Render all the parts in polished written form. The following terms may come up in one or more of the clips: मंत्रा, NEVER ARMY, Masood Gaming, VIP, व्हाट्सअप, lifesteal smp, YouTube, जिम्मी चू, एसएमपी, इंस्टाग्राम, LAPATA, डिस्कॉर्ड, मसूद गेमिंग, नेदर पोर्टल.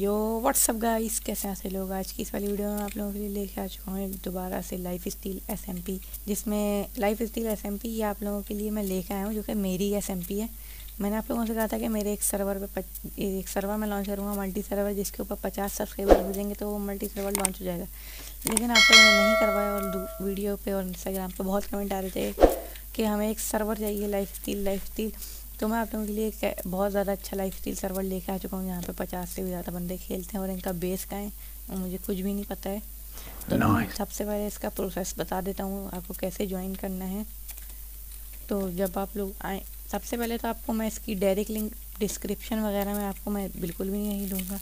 यो व्हाट्सअप guys, कैसे हैं लोग। आज की इस वाली वीडियो में आप लोगों के लिए लेके आ चुका हूँ दोबारा से लाइफस्टाइल एसएमपी, जिसमें लाइफस्टाइल एसएमपी ये आप लोगों के लिए मैं लेके आया हूँ, जो कि मेरी एसएमपी है। मैंने आप लोगों से कहा था कि मेरे एक सर्वर में लॉन्च करूँगा मल्टी सर्वर, जिसके ऊपर 50 सब्सक्राइबर हो जाएंगे तो वो मल्टी सर्वर लॉन्च हो जाएगा, लेकिन आप लोगों ने नहीं करवाया। और वीडियो पर और इंस्टाग्राम पर बहुत कमेंट आ रहे थे कि हमें एक सर्वर चाहिए लाइफस्टाइल। तो मैं आप लोगों के लिए एक बहुत ज़्यादा अच्छा लाइफस्टाइल सर्वर लेके आ चुका हूँ। यहाँ पे 50 से भी ज़्यादा बंदे खेलते हैं और इनका बेस का है मुझे कुछ भी नहीं पता है। तो सबसे पहले इसका प्रोसेस बता देता हूँ आपको कैसे ज्वाइन करना है। तो जब आप लोग आए, सबसे पहले तो आपको मैं इसकी डायरेक्ट लिंक डिस्क्रिप्शन वगैरह में आपको मैं बिल्कुल भी नहीं दूँगा।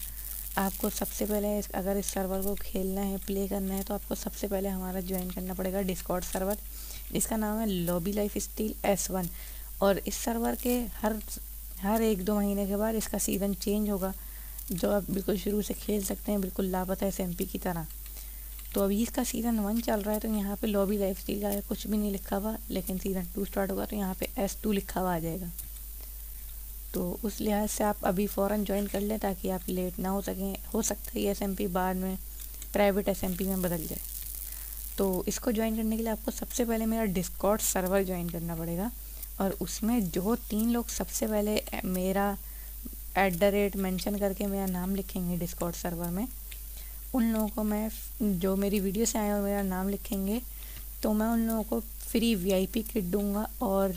आपको सबसे पहले अगर इस सर्वर को खेलना है, प्ले करना है, तो आपको सबसे पहले हमारा ज्वाइन करना पड़ेगा डिस्कॉर्ड सर्वर, जिसका नाम है लॉबी लाइफस्टाइल S1। और इस सर्वर के हर 1-2 महीने के बाद इसका सीज़न चेंज होगा, जो आप बिल्कुल शुरू से खेल सकते हैं, बिल्कुल लापता एसएमपी की तरह। तो अभी इसका सीज़न 1 चल रहा है, तो यहाँ पे लॉबी लाइफस्टाइल का कुछ भी नहीं लिखा हुआ, लेकिन सीज़न 2 स्टार्ट होगा तो यहाँ पे S2 लिखा हुआ आ जाएगा। तो उस लिहाज से आप अभी फ़ौरन ज्वाइन कर लें ताकि आप लेट ना हो सकें। हो सकता है ये एसएमपी बाद में प्राइवेट एसएमपी में बदल जाए। तो इसको ज्वाइन करने के लिए आपको सबसे पहले मेरा डिस्कॉर्ड सर्वर ज्वाइन करना पड़ेगा, और उसमें जो 3 लोग सबसे पहले मेरा @ मेंशन करके मेरा नाम लिखेंगे डिस्कॉर्ड सर्वर में, उन लोगों को मैं जो मेरी वीडियो से आए और मेरा नाम लिखेंगे, तो मैं उन लोगों को फ्री VIP किट दूंगा और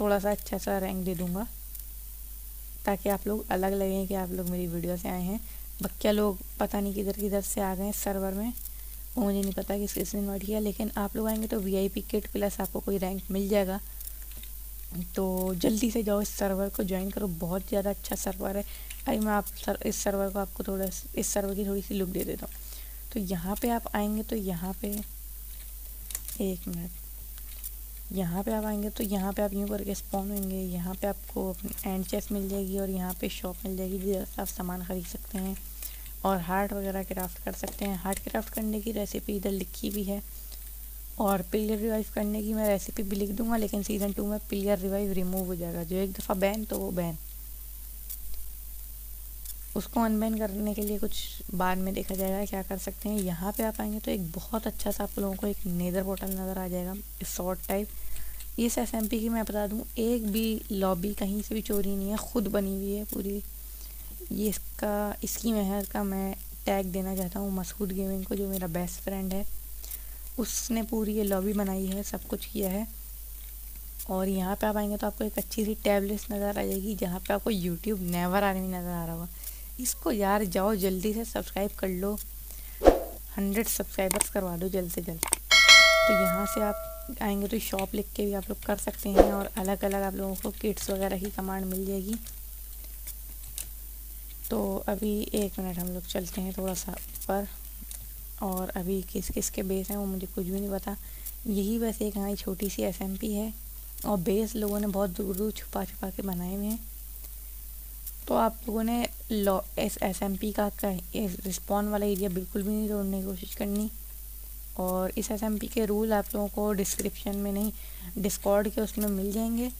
थोड़ा सा अच्छा सा रैंक दे दूंगा, ताकि आप लोग अलग लगें कि आप लोग मेरी वीडियो से आए हैं। बच्चा लोग पता नहीं किधर से आ गए सर्वर में, वो मुझे नहीं पता कि किसने इन्वाइट किया, लेकिन आप लोग आएंगे तो VIP किट प्लस आपको कोई रैंक मिल जाएगा। तो जल्दी से जाओ, इस सर्वर को ज्वाइन करो, बहुत ज़्यादा अच्छा सर्वर है। अभी मैं इस सर्वर की थोड़ी सी लुक दे देता हूँ। तो यहाँ पे आप आएंगे तो यहाँ पे आप यूँ करके स्पॉन होंगे। यहाँ पे आपको एंड चेस्ट मिल जाएगी और यहाँ पे शॉप मिल जाएगी, जिससे आप सामान ख़रीद सकते हैं और हार्ट वगैरह क्राफ्ट कर सकते हैं। हार्ट क्राफ्ट करने की रेसिपी इधर लिखी भी है, और पिलर रिवाइव करने की मैं रेसिपी भी लिख दूंगा, लेकिन सीज़न 2 में पिलर रिवाइव रिमूव हो जाएगा। जो एक दफ़ा बैन तो वो बैन, उसको अनबैन करने के लिए कुछ बाद में देखा जाएगा क्या कर सकते हैं। यहाँ पे आप आएंगे तो एक बहुत अच्छा सा आप लोगों को एक नेदर पोर्टल नज़र आ जाएगा, शॉर्ट टाइप। इस एसएमपी की मैं बता दूँ, एक भी लॉबी कहीं से भी चोरी नहीं है, खुद बनी हुई है पूरी। ये इसकी मेहनत का मैं टैग देना चाहता हूँ मसूद गेमिंग को, जो मेरा बेस्ट फ्रेंड है। उसने पूरी ये लॉबी बनाई है, सब कुछ किया है। और यहाँ पे आप आएंगे तो आपको एक अच्छी सी टैबलेट नज़र आ जाएगी, जहाँ पे आपको YouTube नेवर आर्मी नज़र आ रहा होगा। इसको यार जाओ जल्दी से सब्सक्राइब कर लो, 100 सब्सक्राइबर्स करवा दो जल्द से जल्द। तो यहाँ से आप आएंगे तो शॉप लिख के भी आप लोग कर सकते हैं, और अलग अलग आप लोगों को किट्स वगैरह की कमांड मिल जाएगी। तो अभी 1 मिनट हम लोग चलते हैं थोड़ा सा ऊपर, और अभी किस किस के बेस हैं वो मुझे कुछ भी नहीं पता। यही वैसे एक हमारी छोटी सी एसएमपी है, और बेस लोगों ने बहुत दूर दूर छुपा के बनाए हुए हैं। तो आप लोगों ने इस एसएमपी का रिस्पॉन वाला एरिया बिल्कुल भी नहीं तोड़ने की कोशिश करनी। और इस एसएमपी के रूल आप लोगों को डिस्क्रिप्शन में नहीं, डिस्कॉर्ड के उसमें मिल जाएंगे।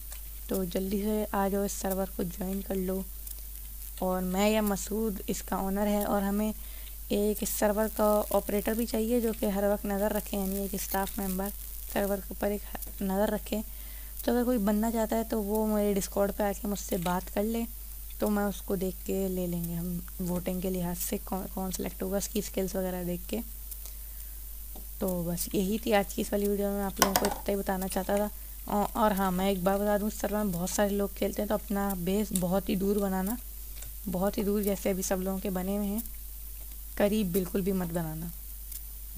तो जल्दी से आ जाओ, इस सर्वर को ज्वाइन कर लो। और मैं या मसूद इसका ऑनर है, और हमें एक इस सर्वर का ऑपरेटर भी चाहिए जो कि हर वक्त नज़र रखे, यानी एक स्टाफ मेंबर सर्वर के ऊपर एक नज़र रखे। तो अगर कोई बनना चाहता है तो वो मेरे डिस्कॉर्ड पे आके मुझसे बात कर ले, तो मैं उसको देख के ले लेंगे हम वोटिंग के लिहाज से कौन सेलेक्ट होगा, उसकी स्किल्स वगैरह देख के। तो बस यही थी आज की इस वाली वीडियो में, आप लोगों को इतना ही बताना चाहता था। और हाँ, मैं एक बार बता दूँ, सर्वर में बहुत सारे लोग खेलते हैं, तो अपना बेस बहुत ही दूर बनाना, बहुत ही दूर, जैसे अभी सब लोगों के बने हुए हैं, करीब बिल्कुल भी मत बनाना,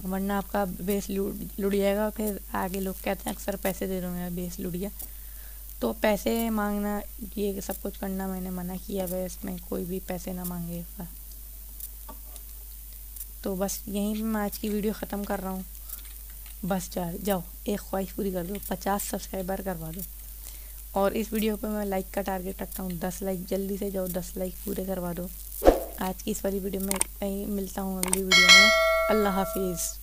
वरना आपका बेस लुट जाएगा। फिर आगे लोग कहते हैं अक्सर पैसे दे रहे हो मेरा बेस लुट गया, तो पैसे मांगना ये सब कुछ करना मैंने मना किया है, इसमें कोई भी पैसे ना मांगे। तो बस यहीं पे मैं आज की वीडियो ख़त्म कर रहा हूँ। बस जाओ एक ख्वाहिश पूरी कर दो, 50 सब्सक्राइबर करवा दो। और इस वीडियो पर मैं लाइक का टारगेट रखता हूँ 10 लाइक, जल्दी से जाओ 10 लाइक पूरे करवा दो। आज की इस वाली वीडियो में मिलता हूँ अगली वीडियो में। अल्लाह हाफिज़।